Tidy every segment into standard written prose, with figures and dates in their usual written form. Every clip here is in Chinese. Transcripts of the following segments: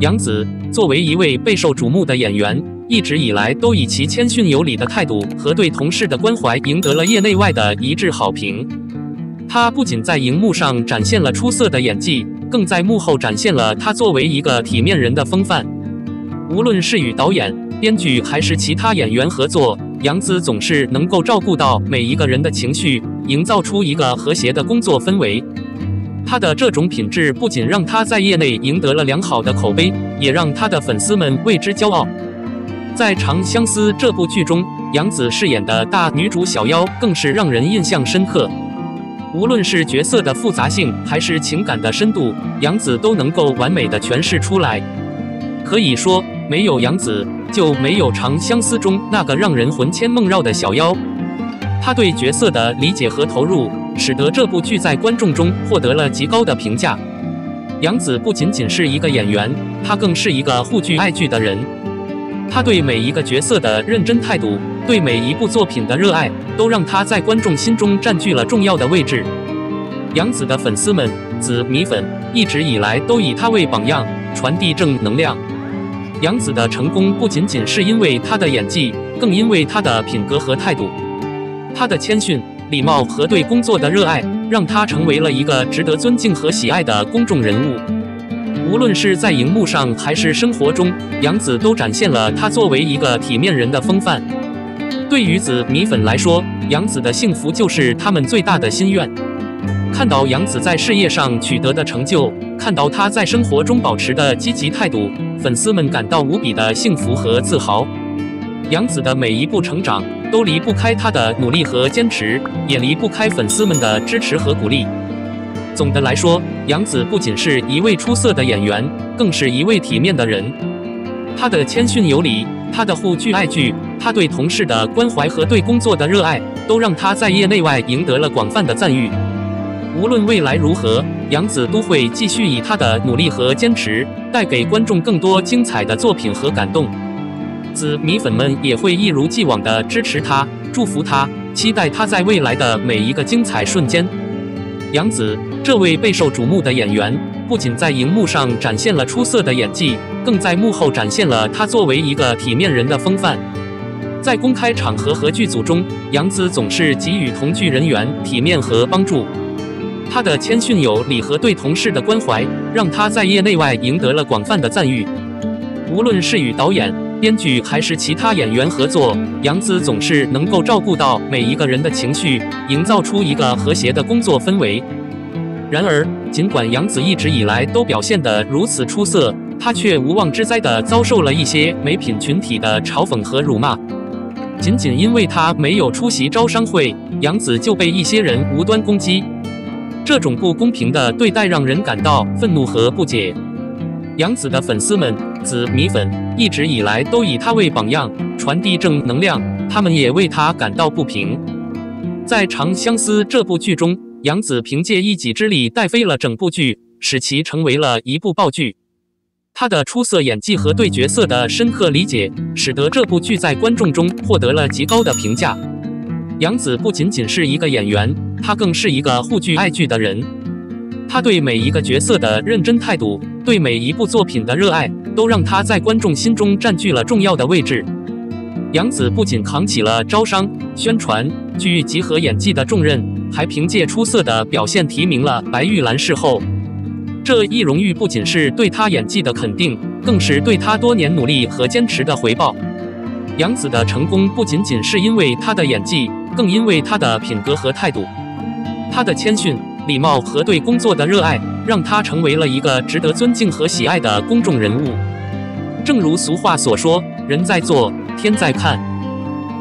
杨紫作为一位备受瞩目的演员，一直以来都以其谦逊有礼的态度和对同事的关怀，赢得了业内外的一致好评。她不仅在荧幕上展现了出色的演技，更在幕后展现了她作为一个体面人的风范。无论是与导演、编剧还是其他演员合作，杨紫总是能够照顾到每一个人的情绪，营造出一个和谐的工作氛围。 他的这种品质不仅让他在业内赢得了良好的口碑，也让他的粉丝们为之骄傲。在《长相思》这部剧中，杨紫饰演的大女主小夭更是让人印象深刻。无论是角色的复杂性，还是情感的深度，杨紫都能够完美的诠释出来。可以说，没有杨紫，就没有《长相思》中那个让人魂牵梦绕的小夭。她对角色的理解和投入， 使得这部剧在观众中获得了极高的评价。杨紫不仅仅是一个演员，她更是一个护剧爱剧的人。她对每一个角色的认真态度，对每一部作品的热爱，都让她在观众心中占据了重要的位置。杨紫的粉丝们、紫迷粉一直以来都以她为榜样，传递正能量。杨紫的成功不仅仅是因为她的演技，更因为她的品格和态度，她的谦逊、 礼貌和对工作的热爱，让她成为了一个值得尊敬和喜爱的公众人物。无论是在荧幕上还是生活中，杨紫都展现了她作为一个体面人的风范。对于紫迷粉来说，杨紫的幸福就是他们最大的心愿。看到杨紫在事业上取得的成就，看到她在生活中保持的积极态度，粉丝们感到无比的幸福和自豪。 杨紫的每一步成长都离不开她的努力和坚持，也离不开粉丝们的支持和鼓励。总的来说，杨紫不仅是一位出色的演员，更是一位体面的人。她的谦逊有礼，她的护剧爱剧，她对同事的关怀和对工作的热爱，都让她在业内外赢得了广泛的赞誉。无论未来如何，杨紫都会继续以她的努力和坚持，带给观众更多精彩的作品和感动。 紫迷粉们也会一如既往的支持她、祝福她，期待她在未来的每一个精彩瞬间。杨紫这位备受瞩目的演员，不仅在荧幕上展现了出色的演技，更在幕后展现了她作为一个体面人的风范。在公开场合和剧组中，杨紫总是给予同剧人员体面和帮助。她的谦逊有礼和对同事的关怀，让她在业内外赢得了广泛的赞誉。无论是与导演、 编剧还是其他演员合作，杨紫总是能够照顾到每一个人的情绪，营造出一个和谐的工作氛围。然而，尽管杨紫一直以来都表现得如此出色，她却无妄之灾地遭受了一些媒体群体的嘲讽和辱骂。仅仅因为她没有出席招商会，杨紫就被一些人无端攻击。这种不公平的对待让人感到愤怒和不解。 杨紫的粉丝们、紫迷粉一直以来都以她为榜样，传递正能量。他们也为她感到不平。在《长相思》这部剧中，杨紫凭借一己之力带飞了整部剧，使其成为了一部爆剧。她的出色演技和对角色的深刻理解，使得这部剧在观众中获得了极高的评价。杨紫不仅仅是一个演员，她更是一个护剧爱剧的人。 她对每一个角色的认真态度，对每一部作品的热爱，都让她在观众心中占据了重要的位置。杨紫不仅扛起了招商、宣传、剧集和演技的重任，还凭借出色的表现提名了白玉兰视后。这一荣誉不仅是对她演技的肯定，更是对她多年努力和坚持的回报。杨紫的成功不仅仅是因为她的演技，更因为她的品格和态度，她的谦逊、 礼貌和对工作的热爱，让她成为了一个值得尊敬和喜爱的公众人物。正如俗话所说：“人在做，天在看。”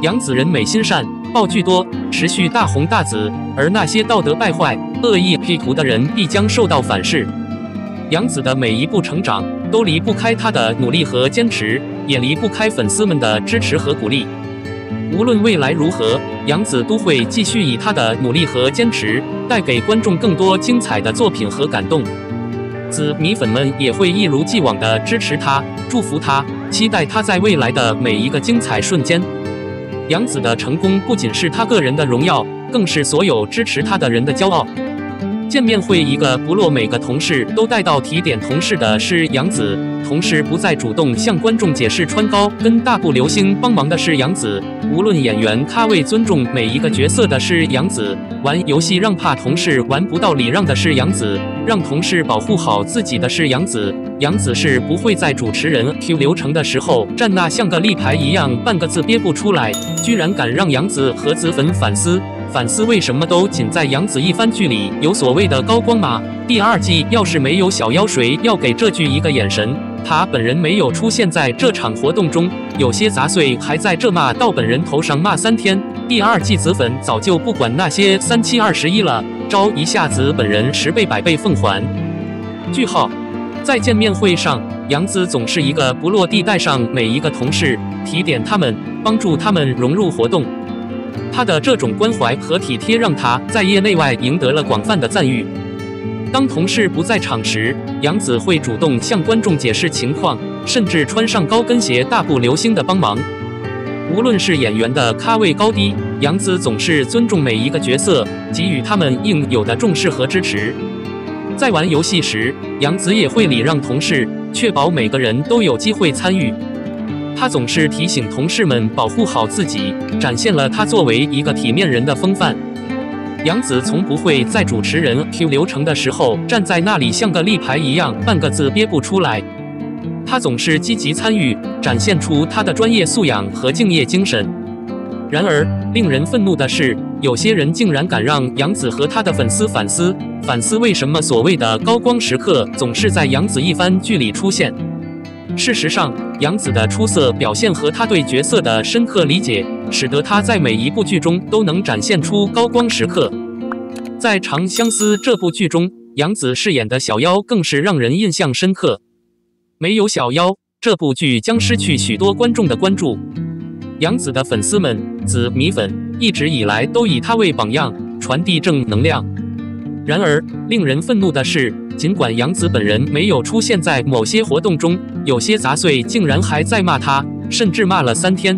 杨紫人美心善，爆剧多，持续大红大紫，而那些道德败坏、恶意 P 图的人必将受到反噬。杨紫的每一步成长都离不开她的努力和坚持，也离不开粉丝们的支持和鼓励。 无论未来如何，杨紫都会继续以她的努力和坚持，带给观众更多精彩的作品和感动。紫迷粉们也会一如既往的支持她、祝福她，期待她在未来的每一个精彩瞬间。杨紫的成功不仅是她个人的荣耀，更是所有支持她的人的骄傲。见面会一个不落，每个同事都带到提点同事的是杨子。同事不再主动向观众解释穿高跟大步流星，帮忙的是杨子。无论演员咖位，尊重每一个角色的是杨子。玩游戏让怕同事玩不到礼让的是杨子，让同事保护好自己的是杨子。杨子是不会在主持人 Q 流程的时候站那像个立牌一样，半个字憋不出来，居然敢让杨子和子粉反思为什么都仅在杨子一番剧里有所谓的高光吗？第2季要是没有小妖，谁要给这剧一个眼神？他本人没有出现在这场活动中，有些杂碎还在这骂到本人头上骂3天。第2季子粉早就不管那些3721了，招一下子本人10倍100倍奉还。句号。在见面会上，杨子总是一个不落地带上每一个同事，提点他们，帮助他们融入活动。他的这种关怀和体贴让他在业内外赢得了广泛的赞誉。当同事不在场时，杨子会主动向观众解释情况，甚至穿上高跟鞋大步流星的帮忙。无论是演员的咖位高低，杨子总是尊重每一个角色，给予他们应有的重视和支持。在玩游戏时，杨子也会礼让同事，确保每个人都有机会参与。他总是提醒同事们保护好自己，展现了他作为一个体面人的风范。杨子从不会在主持人 Q 流程的时候站在那里像个立牌一样，半个字憋不出来。他总是积极参与，展现出他的专业素养和敬业精神。然而，令人愤怒的是，有些人竟然敢让杨子和他的粉丝反思为什么所谓的高光时刻总是在杨子一番剧里出现。事实上，杨子的出色表现和他对角色的深刻理解，使得他在每一部剧中都能展现出高光时刻。在《长相思》这部剧中，杨子饰演的小妖更是让人印象深刻。没有小妖，这部剧将失去许多观众的关注。杨子的粉丝们，子迷粉，一直以来都以他为榜样，传递正能量。然而，令人愤怒的是，尽管杨子本人没有出现在某些活动中，有些杂碎竟然还在骂他，甚至骂了3天。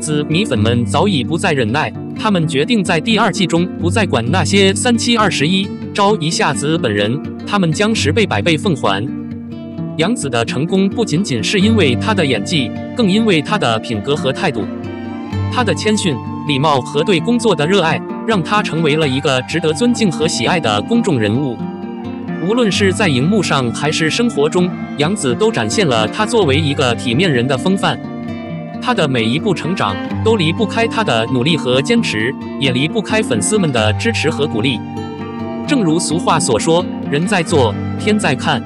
子迷粉们早已不再忍耐，他们决定在第2季中不再管那些3721，招一下子本人，他们将10倍100倍奉还。杨子的成功不仅仅是因为他的演技，更因为他的品格和态度。他的谦逊、礼貌和对工作的热爱，让他成为了一个值得尊敬和喜爱的公众人物。无论是在荧幕上还是生活中，杨子都展现了他作为一个体面人的风范。他的每一步成长都离不开他的努力和坚持，也离不开粉丝们的支持和鼓励。正如俗话所说，人在做，天在看。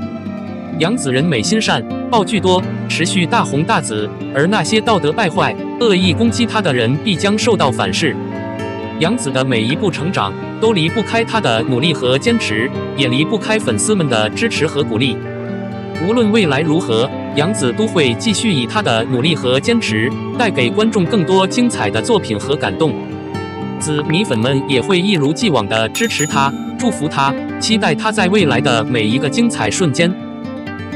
杨子人美心善，爆剧多，持续大红大紫，而那些道德败坏、恶意攻击他的人必将受到反噬。杨子的每一步成长都离不开他的努力和坚持，也离不开粉丝们的支持和鼓励。无论未来如何，杨子都会继续以他的努力和坚持，带给观众更多精彩的作品和感动。子迷粉们也会一如既往地支持他，祝福他，期待他在未来的每一个精彩瞬间。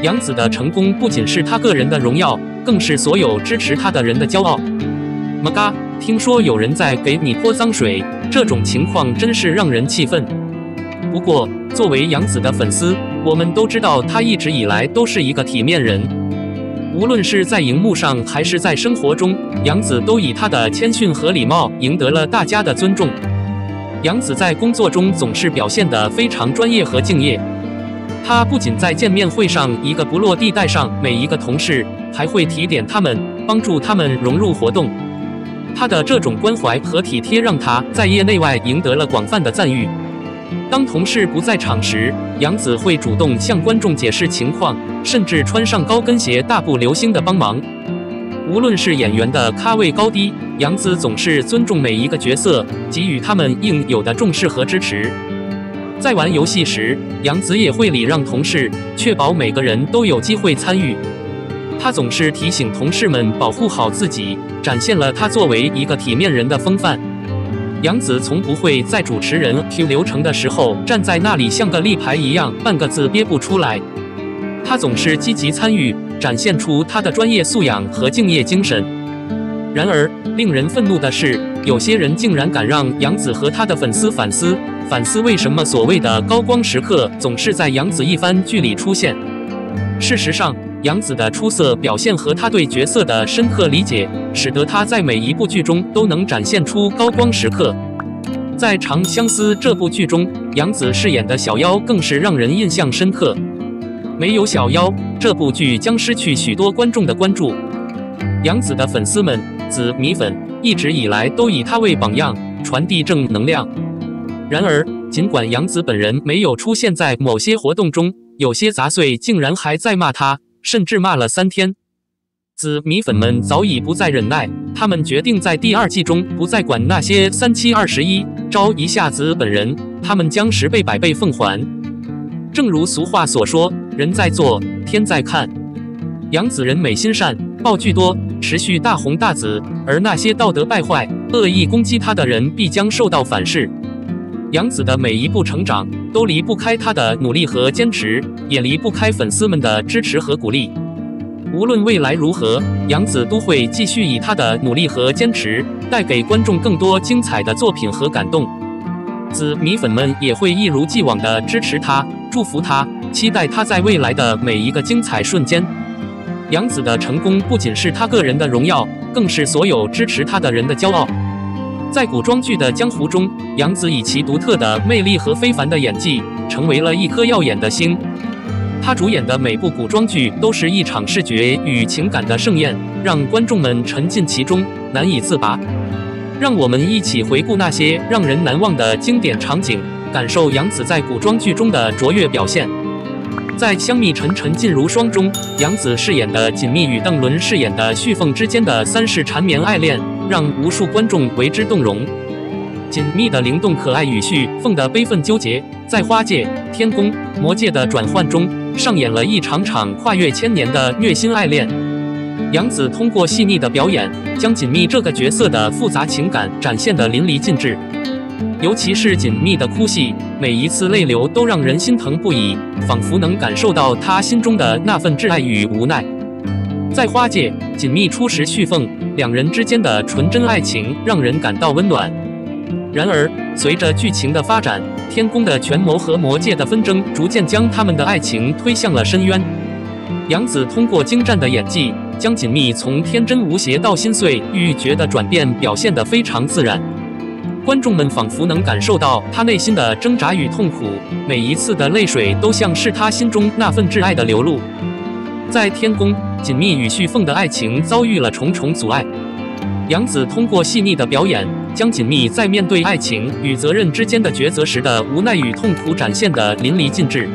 杨子的成功不仅是他个人的荣耀，更是所有支持他的人的骄傲。么嘎，听说有人在给你泼脏水，这种情况真是让人气愤。不过，作为杨子的粉丝，我们都知道他一直以来都是一个体面人。无论是在荧幕上还是在生活中，杨子都以他的谦逊和礼貌赢得了大家的尊重。杨子在工作中总是表现得非常专业和敬业。他不仅在见面会上一个不落地带上每一个同事，还会提点他们，帮助他们融入活动。他的这种关怀和体贴让他在业内外赢得了广泛的赞誉。当同事不在场时，杨子会主动向观众解释情况，甚至穿上高跟鞋大步流星的帮忙。无论是演员的咖位高低，杨子总是尊重每一个角色，给予他们应有的重视和支持。在玩游戏时，杨子也会礼让同事，确保每个人都有机会参与。他总是提醒同事们保护好自己，展现了他作为一个体面人的风范。杨子从不会在主持人 Q 流程的时候站在那里像个立牌一样，半个字憋不出来。他总是积极参与，展现出他的专业素养和敬业精神。然而，令人愤怒的是，有些人竟然敢让杨子和他的粉丝反思反思为什么所谓的高光时刻总是在杨紫一番剧里出现。事实上，杨紫的出色表现和她对角色的深刻理解，使得她在每一部剧中都能展现出高光时刻。在《长相思》这部剧中，杨紫饰演的小妖更是让人印象深刻。没有小妖，这部剧将失去许多观众的关注。杨紫的粉丝们，紫迷粉一直以来都以她为榜样，传递正能量。然而，尽管杨紫本人没有出现在某些活动中，有些杂碎竟然还在骂她，甚至骂了3天。紫迷粉们早已不再忍耐，他们决定在第2季中不再管那些3 7 21，招一下紫本人，他们将10倍100倍奉还。正如俗话所说，人在做，天在看。杨紫人美心善，爆剧多，持续大红大紫，而那些道德败坏、恶意攻击她的人必将受到反噬。杨紫的每一步成长都离不开她的努力和坚持，也离不开粉丝们的支持和鼓励。无论未来如何，杨紫都会继续以她的努力和坚持，带给观众更多精彩的作品和感动。紫迷粉们也会一如既往的支持她、祝福她，期待她在未来的每一个精彩瞬间。杨紫的成功不仅是她个人的荣耀，更是所有支持她的人的骄傲。在古装剧的江湖中，杨紫以其独特的魅力和非凡的演技，成为了一颗耀眼的星。她主演的每部古装剧都是一场视觉与情感的盛宴，让观众们沉浸其中，难以自拔。让我们一起回顾那些让人难忘的经典场景，感受杨紫在古装剧中的卓越表现。在《香蜜沉沉烬如霜》中，杨紫饰演的锦觅与邓伦饰演的旭凤之间的3世缠绵爱恋，让无数观众为之动容。锦觅的灵动可爱与旭凤的悲愤纠结，在花界、天宫、魔界的转换中，上演了一场场跨越千年的虐心爱恋。杨紫通过细腻的表演，将锦觅这个角色的复杂情感展现得淋漓尽致。尤其是锦觅的哭戏，每一次泪流都让人心疼不已，仿佛能感受到她心中的那份挚爱与无奈。在花界，锦觅初识旭凤，两人之间的纯真爱情让人感到温暖。然而，随着剧情的发展，天宫的权谋和魔界的纷争逐渐将他们的爱情推向了深渊。杨紫通过精湛的演技，将锦觅从天真无邪到心碎欲绝的转变表现得非常自然。观众们仿佛能感受到她内心的挣扎与痛苦，每一次的泪水都像是她心中那份挚爱的流露。在天宫，锦觅与旭凤的爱情遭遇了重重阻碍。杨紫通过细腻的表演，将锦觅在面对爱情与责任之间的抉择时的无奈与痛苦展现得淋漓尽致。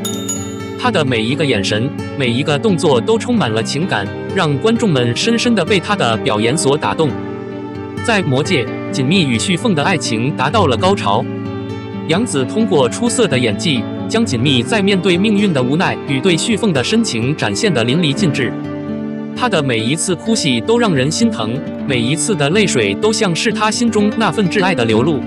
她的每一个眼神、每一个动作都充满了情感，让观众们深深地被她的表演所打动。在魔界，锦觅与旭凤的爱情达到了高潮。杨紫通过出色的演技，将锦觅在面对命运的无奈与对旭凤的深情展现得淋漓尽致。她的每一次哭戏都让人心疼，每一次的泪水都像是她心中那份挚爱的流露。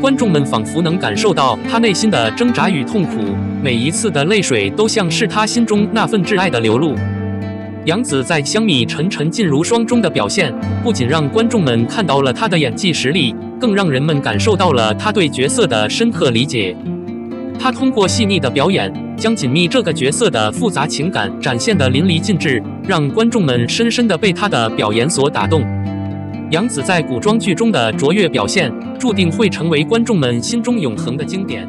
观众们仿佛能感受到她内心的挣扎与痛苦，每一次的泪水都像是她心中那份挚爱的流露。杨紫在《香蜜沉沉烬如霜》中的表现，不仅让观众们看到了她的演技实力，更让人们感受到了她对角色的深刻理解。她通过细腻的表演，将锦觅这个角色的复杂情感展现得淋漓尽致，让观众们深深地被她的表演所打动。杨紫在古装剧中的卓越表现，注定会成为观众们心中永恒的经典。